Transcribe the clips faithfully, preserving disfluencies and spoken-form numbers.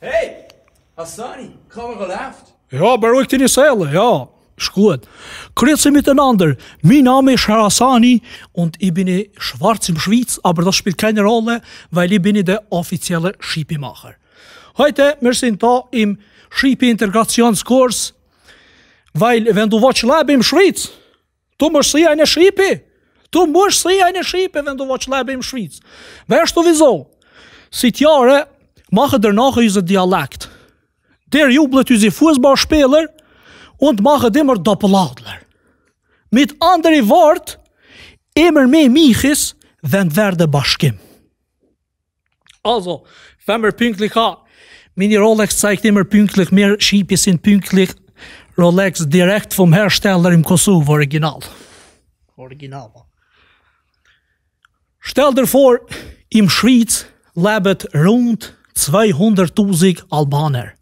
Hey, Asani, come on the left. Jo, baru e këti një sele, jo, shkuet. Kryetësimit e nëndër, mi nami Sharasani und i bini Schwarz im Schweiz, aber das spielt keine Rolle, weil i bini der offizielle Schipi-Macher. Heute mërsin ta im Schipi-Integrationskurs, weil wenn du watschleib im Schweiz, tu mërsi eine Schipi. Tu mërsi eine Schipi, wenn du watschleib im Schweiz. Vesh tu vizo, si tjare, mache der nache is a dialekt. Der jublet is i Fußballspieler und mache immer Doppeladler. Mit andere Wort, immer mehr Michis, wenn werde Bashkim. Also, femmer pünktlich ha. Mini Rolex zeigt immer pünktlich, mehr Schipi sind pünktlich. Rolex direkt vom Hersteller im Kosovo, original. Original. Stell dir vor, im Schweiz lebet rund zweihunderttausend Albaner.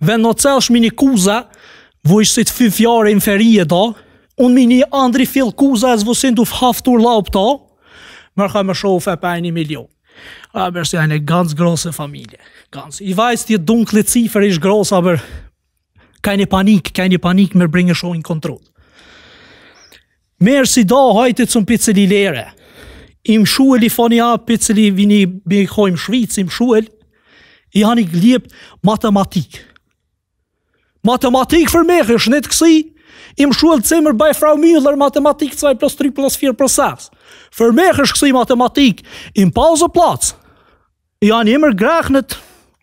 Wenn du zählst meine Cousin, wo ich seit fünf Jahren in Ferien da, und meine andere viele Cousins, wo sind auf Hafturlaub da, wir können schon auf etwa eine Million. Aber es ist eine ganz große Familie. Ganz. Ich weiß, die dunkle Ziffer ist groß, aber keine Panik, keine Panik, wir bringen schon in Kontrolle. Mehr sind da heute zum Pizzeli lehren. Im Schule i fani a pizzeli vini bikoj në Shvicë, im Shule i hani gliept matematik. Matematik für mich ist nicht gsi, im Schulzimmer bei Frau Müller Mathematik zwei plus drei plus vier plus sechs. Für mich ist gsi Mathematik, im Pauseplatz. I hani immer gerechnet,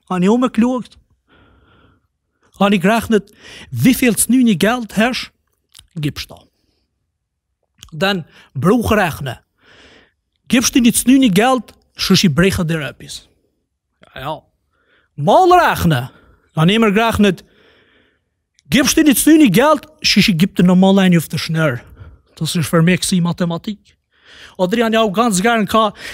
hani umgeklugt, hani gerechnet, wie viel z'nyni Geld hast, gibst da. Dann bruch rechnen. Gibst du nicht nie Geld, sonst ich breche dir etwas. Ja, ja. Mal rechnen. Dann immer gerechnet. Gibst du nicht nie Geld, sonst ich gebe dir nochmal eine auf der Schnur. Das ist für mich Mathematik. Oder ich habe auch ganz gerne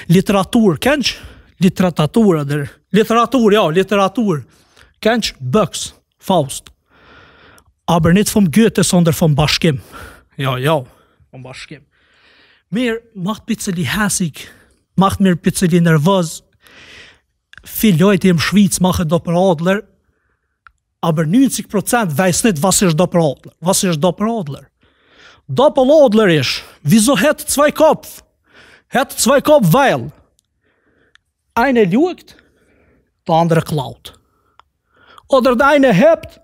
Literatur. Kennst du? Literatur, oder? Literatur, ja, Literatur. Kennst du? Böcks, Faust. Aber nicht vom Goethe, sondern vom Bashkim. Ja, ja, vom Bashkim. Mir macht pizzeli hässig, macht mir pizzeli nervös. Viele Leute im Schweiz machen Doppeladler, aber neunzig Prozent weiß nicht, was ist Doppeladler. Was ist Doppeladler? Doppeladler ist, wieso hat zwei Kopf? Hat zwei Kopf, weil eine lügt, der andere klaut. Oder der eine hebt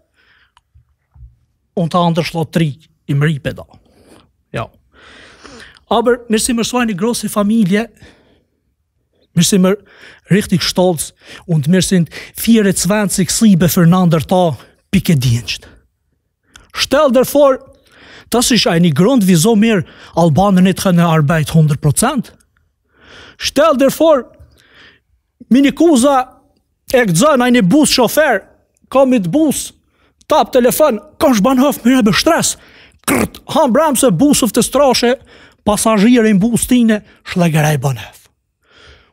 und der andere schlägt drei im Riepedal. Ja. Aber wir sind so eine große Familie, wir sind richtig stolz und wir sind vierundzwanzig sieben füreinander da, Pikedienst. Stell dir vor, das ist ein Grund, wieso wir Albaner nicht können Arbeit hundert Prozent. Stell dir vor, meine Cousin, er eine Buschauffeur, komm mit Bus, tap Telefon, kommst Bahnhof, wir haben Stress. Krrt, haben Bremse, Bus auf der Straße, pasajire në bustine, shlegera i banef.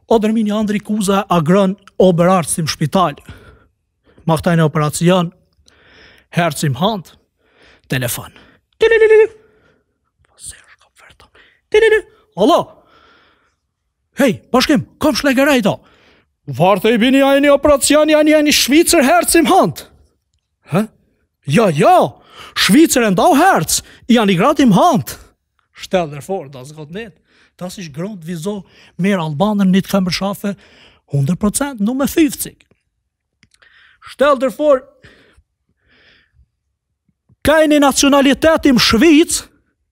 Oder mi një andri kuza agrën oberartësim shpital. Maktaj në operacion, hercim hand, telefon. Alla, hej, Bashkim, kom shlegera i ta. Varte i bini a e një operacion, a një shvicer hercim hand. Ja, ja, shvicer e ndau herc, i a një gratim hand. Stell dir vor, das geht nicht. Das ist Grund, wieso mehr Albaner nicht können schaffen, hundert Prozent, nur mehr fünfzig. Stell dir vor, keine Nationalität im Schweiz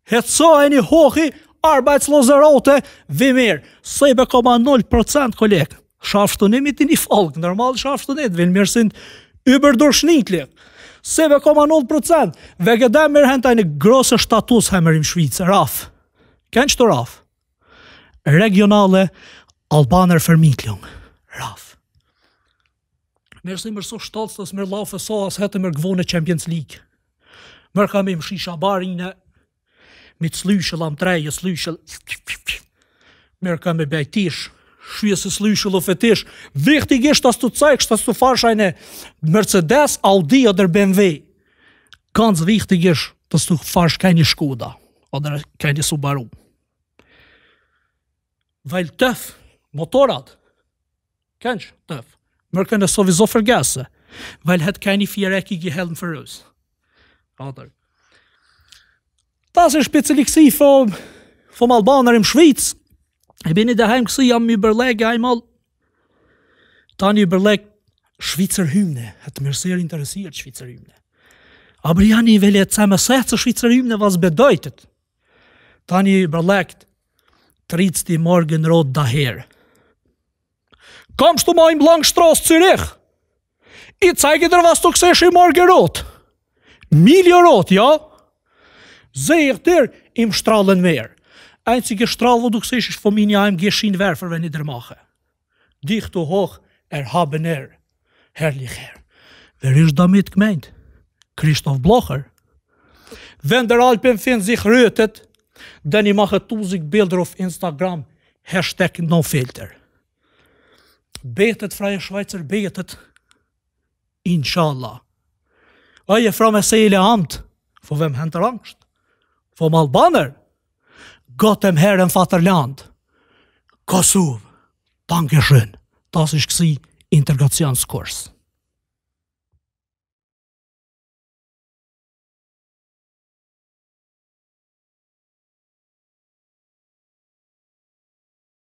hat so eine hohe Arbeitslosenrate wie mehr. sieben Komma null Prozent, Kollege. Schaffst du nicht mit in die Folge. Normal schaffst du nicht, weil wir sind überdurchschnittlich. sieben Komma null Prozent. Wegen dem wir haben einen großen Status haben wir im Schweiz. R A F. Kennst du R A F? Regionale Albanervermittlung. R A F. Wir sind immer so stolz, dass wir laufen so, als hätten wir gewonnen Champions League. Wir kommen im Shisha-Bar rein, mit Slüschel am Dreie, Slüschel. Wir kommen bei Tisch. Schwierig ist Lüschel auf den Tisch. Wichtig ist, dass du zeigst, dass du fahrst eine Mercedes, Audi oder B M W. Ganz wichtig ist, dass du fahrst keine Skoda oder keine Subaru. Weil TÜV, Motorrad, kennst du TÜV? mërkën e sovizo fërgase, weil hat keine Vierecke gehalten für uns. Oder. Das ist Spezialiksi vom, vom Albaner im Schweiz. Ich bin daheim gewesen, am überlegen einmal. Dann überlegt, Schweizer Hymne, hat mir sehr interessiert, Schweizer Hymne. Aber ja, ich will jetzt einmal sechzehn Schweizer Hymne, was bedeutet. Dann überlegt, trittst die Morgenrot daher. Kommst du mal im Langstraß Zürich? Ich zeige dir, was du siehst im Morgenrot. Miliorot, ja? Sehe ich dir im Strahlenmeer. Einzige Strahl, wo du siehst, ist von meinem Geschirrwerfer, wenn ich dir mache. Dich, du hoch, erhabener, herrlich Herr. Wer ist damit gemeint? Christoph Blocher. Wenn der Alpenfin sich rötet, dann ich mache tausend Bilder auf Instagram, Hashtag NoFilter. Betet, Freie Schweizer, betet. Inshallah. Aje fra me sejle amt, for vem henter angst? Vom albaner? Gotem herren faterland. Kosov, danke schön. Das ist gsi Integrationskurs.